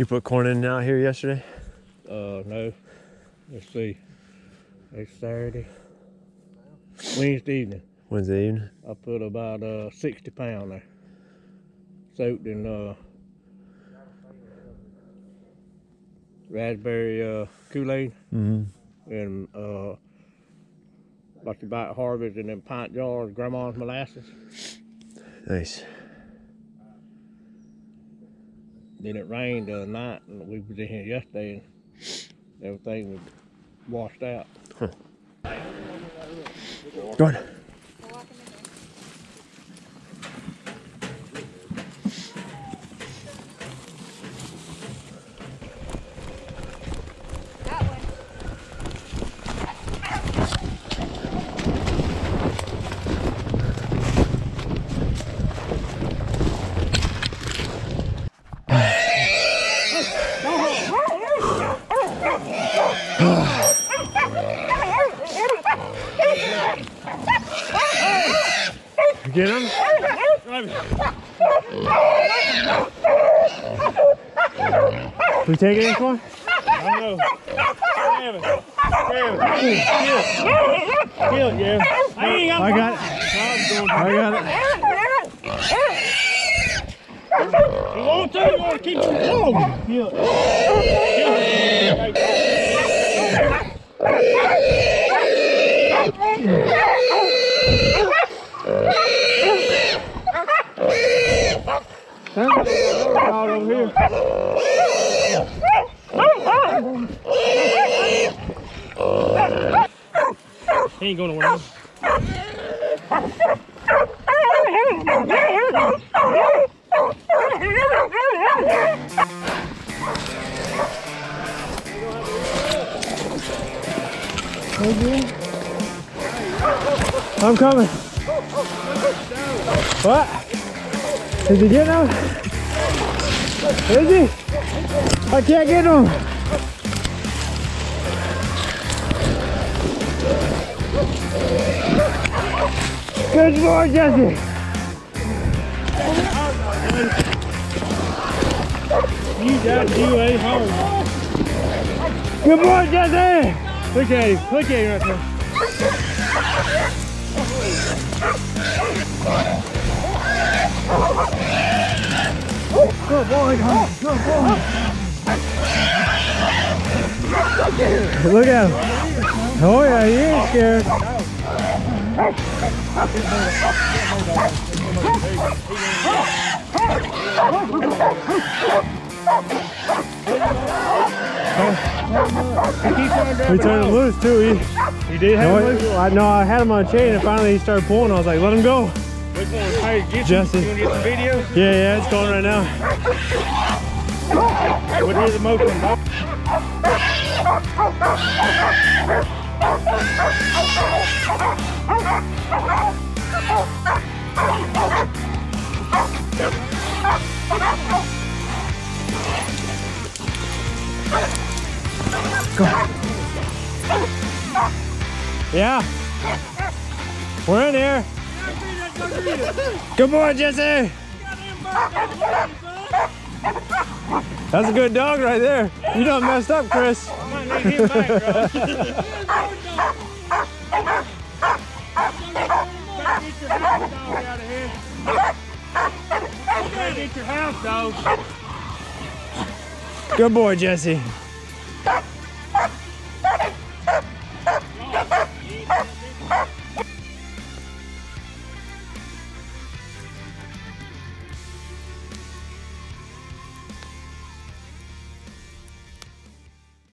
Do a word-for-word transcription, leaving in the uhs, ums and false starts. You put corn in and out here yesterday? Uh, no. Let's see. It's Saturday. Wednesday evening. Wednesday evening? I put about uh, sixty pound there. Soaked in uh, raspberry uh, Kool-Aid. Mm-hmm. And uh, about about harvest and then pint jars, grandma's molasses. Nice. Then it rained the other night, and we was in here yesterday, and everything was washed out. Huh. Go on. Get him? We taking this one? I don't know. Grab it. Grab it. Kill it, yeah. I ain't got I got it. I got it. The whole time you want to keep you warm. Kill it. Kill it. Out over here. He ain't going nowhere. I'm coming. What? Did you get him? Is he? I can't get him. Good boy, Jesse. You got you a hard. Good boy, Jesse. Look at him. Look at him right there. Good boy, honey. Good boy. Look at him. Oh yeah, he ain't scared. We turned him loose too. He, he did have him loose? I, no, I had him on a chain and finally he started pulling. I was like, let him go. Which one? Hey, get Justin. You want to get some video? Yeah, yeah, it's going right now. What is the motion? Go. Yeah. We're in here. Good boy, Jesse. That's a good dog right there. You done messed up, Chris. Good boy, Jesse.